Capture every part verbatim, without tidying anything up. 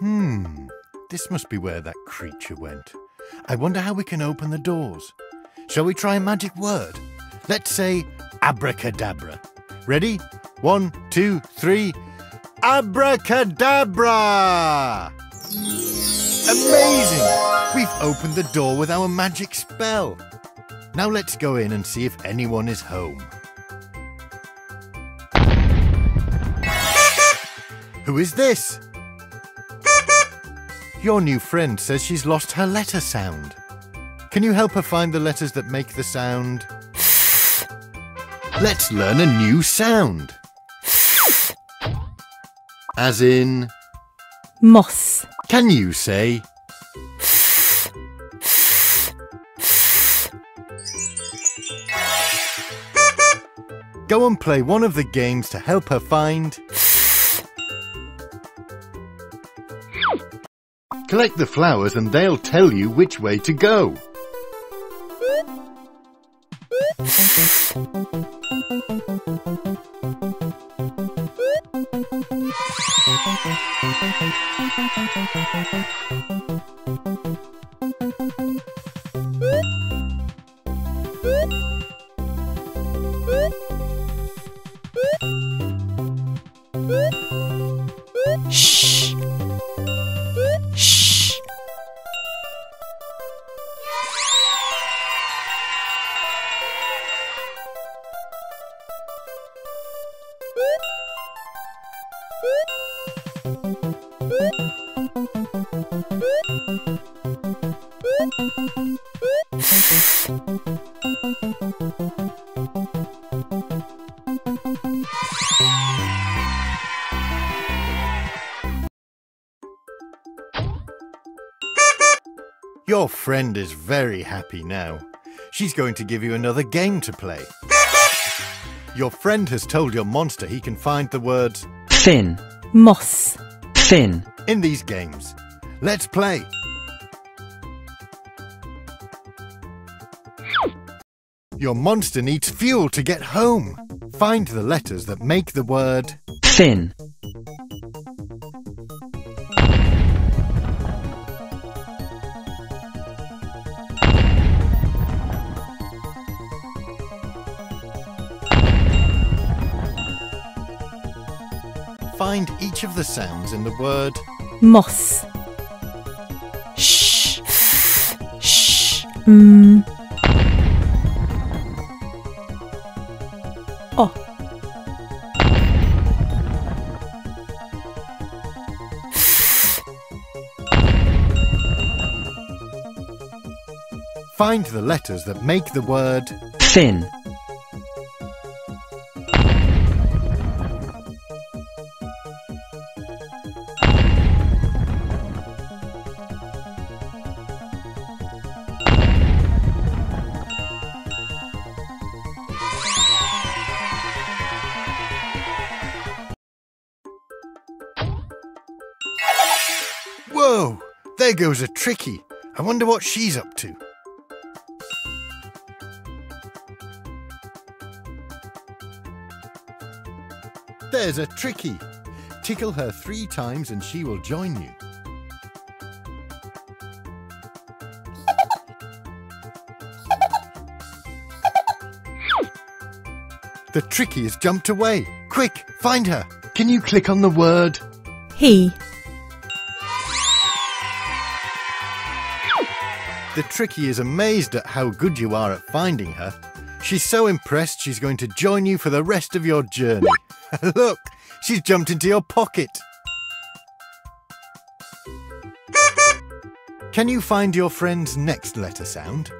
Hmm, this must be where that creature went. I wonder how we can open the doors. Shall we try a magic word? Let's say abracadabra. Ready? One, two, three. Abracadabra! Amazing! We've opened the door with our magic spell. Now let's go in and see if anyone is home. Who is this? Your new friend says she's lost her letter sound. Can you help her find the letters that make the sound? Let's learn a new sound. As in... moss. Can you say... Go and play one of the games to help her find... Collect the flowers and they'll tell you which way to go. Shh. Shh. Your friend is very happy now. She's going to give you another game to play. Your friend has told your monster he can find the words fin, moss, fin in these games. Let's play. Your monster needs fuel to get home. Find the letters that make the word fin. Find each of the sounds in the word moss. Shh. Shh. Mm. Oh. Find the letters that make the word thin. Whoa! There goes a Tricky. I wonder what she's up to. There's a Tricky. Tickle her three times and she will join you. The Tricky has jumped away. Quick, find her. Can you click on the word he? The Tricky is amazed at how good you are at finding her. She's so impressed she's going to join you for the rest of your journey. Look, she's jumped into your pocket. Can you find your friend's next letter sound?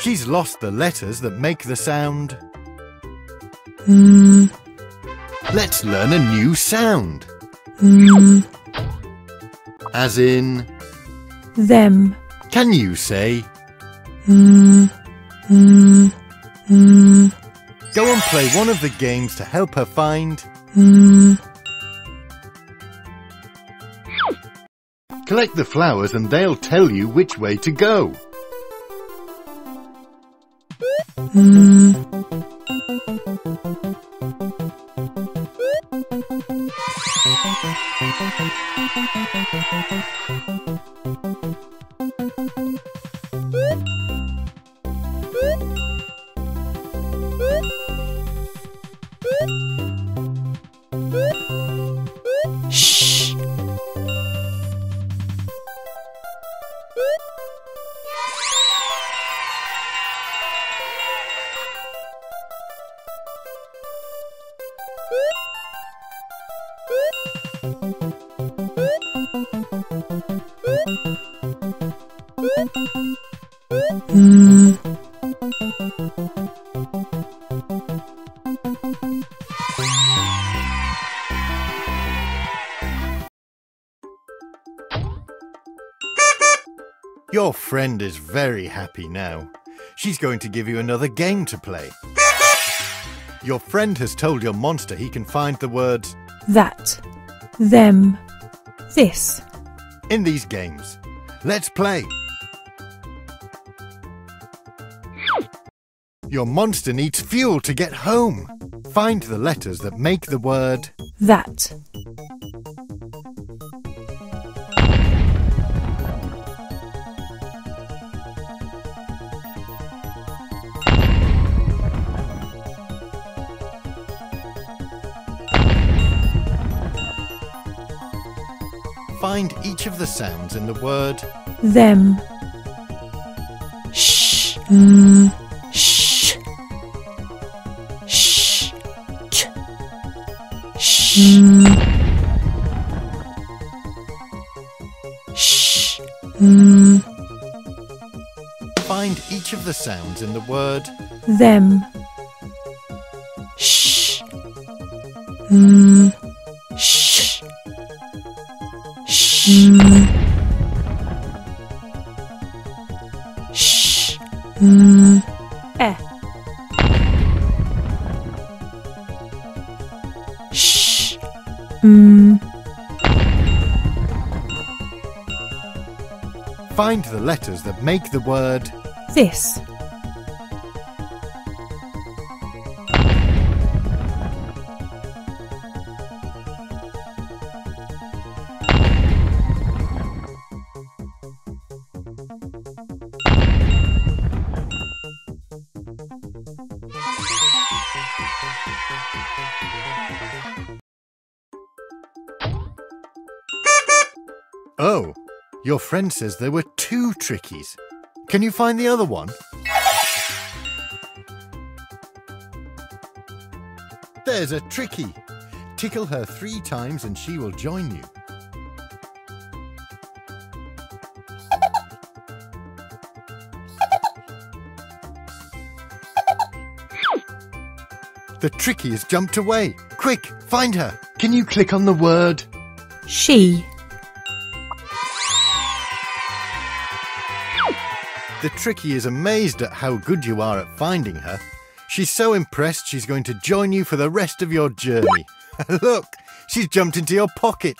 She's lost the letters that make the sound. Mm. Let's learn a new sound. Mm. As in... them. Can you say... Mm, mm, mm. Go and play one of the games to help her find... Mm. Collect the flowers and they'll tell you which way to go. Mm. Your friend is very happy now. She's going to give you another game to play. Your friend has told your monster he can find the words that, them, this in these games. Let's play. Your monster needs fuel to get home. Find the letters that make the word that. Find each of the sounds in the word them. Sh, mm, sh, sh, ch, sh, mm, sh, mm. Find each of the sounds in the word them. Sh, mm, sh. Mm. Sh. Mm. Eh. Sh. Mm. Find the letters that make the word this. Oh, your friend says there were two trickies. Can you find the other one? There's a trickie. Tickle her three times and she will join you. The trickie has jumped away. Quick, find her. Can you click on the word she? The trickie is amazed at how good you are at finding her. She's so impressed she's going to join you for the rest of your journey. Look, she's jumped into your pocket.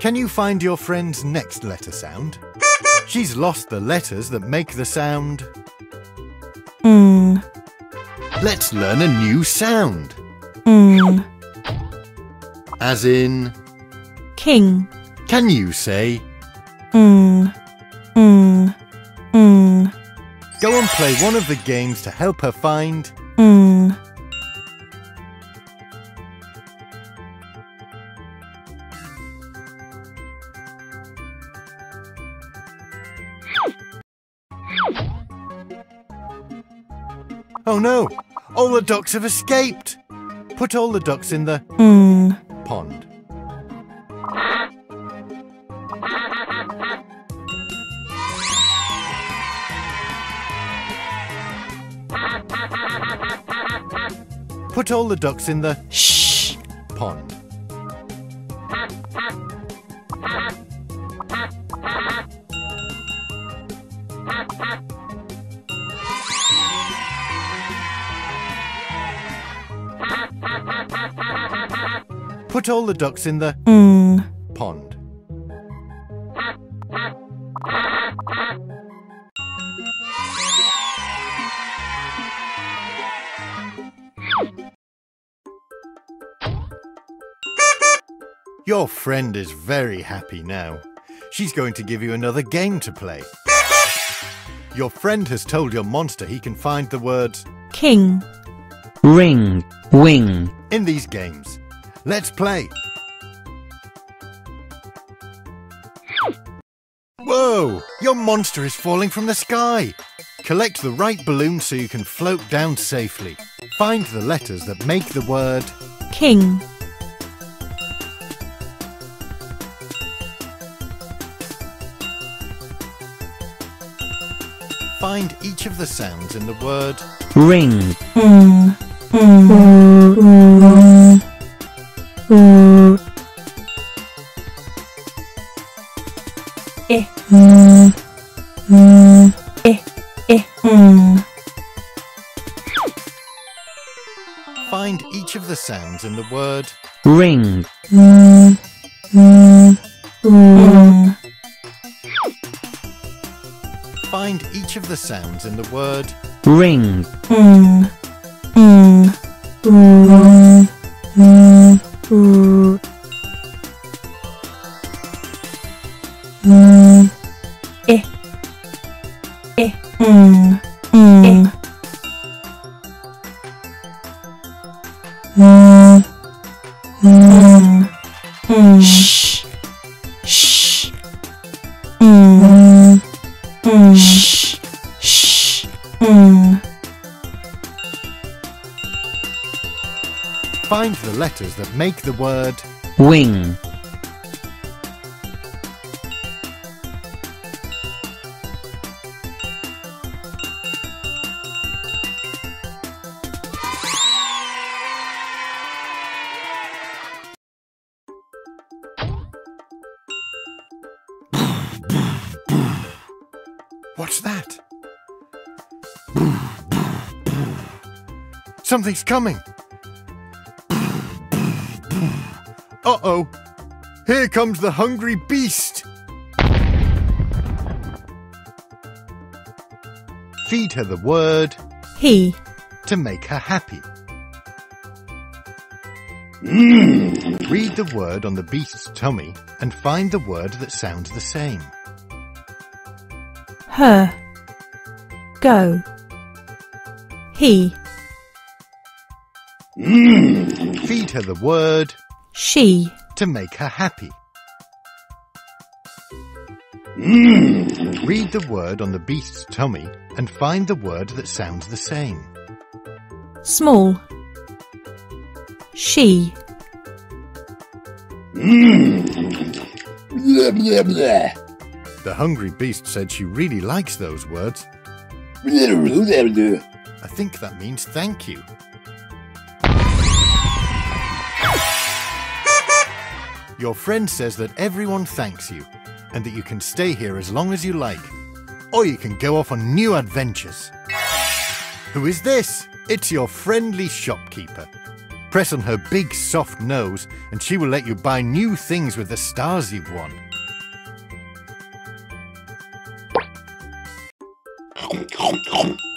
Can you find your friend's next letter sound? She's lost the letters that make the sound. Mm. Let's learn a new sound. Mm. As in king. Can you say mm, mm, mm? Go and play one of the games to help her find mm. Oh no! All the ducks have escaped! Put all the ducks in the mm. pond. Put all the ducks in the shh pond. Put all the ducks in the mm. pond. Your friend is very happy now. She's going to give you another game to play. Your friend has told your monster he can find the words king, ring, wing in these games. Let's play. Whoa! Your monster is falling from the sky. Collect the right balloon so you can float down safely. Find the letters that make the word king. Find each of the sounds in the word ring. Mm. Mm. Mm. Eh. Mm. Mm. Eh. Eh. Mm. Find each of the sounds in the word ring. Mm. Mm. Mm. Find each of the sounds in the word ring. Mm. Mm. Mm. Mm. Mm. Mm. Eh. Eh. Mm. Mm. Eh. Mm. Mm. Mm. Shh. Shh. Mm. Mm. Shh. Shh. Mm. Find the letters that make the word wing. What's that? Something's coming. Uh-oh. Here comes the hungry beast. Feed her the word he to make her happy. Mm. Read the word on the beast's tummy and find the word that sounds the same. Her. Go. He. Mm. Feed her the word she to make her happy. Mm. Read the word on the beast's tummy and find the word that sounds the same. Small. She. Mm. Blah, blah, blah. The hungry beast said she really likes those words. I think that means thank you. Your friend says that everyone thanks you and that you can stay here as long as you like, or you can go off on new adventures. Who is this? It's your friendly shopkeeper. Press on her big soft nose and she will let you buy new things with the stars you've won. Come, come, come.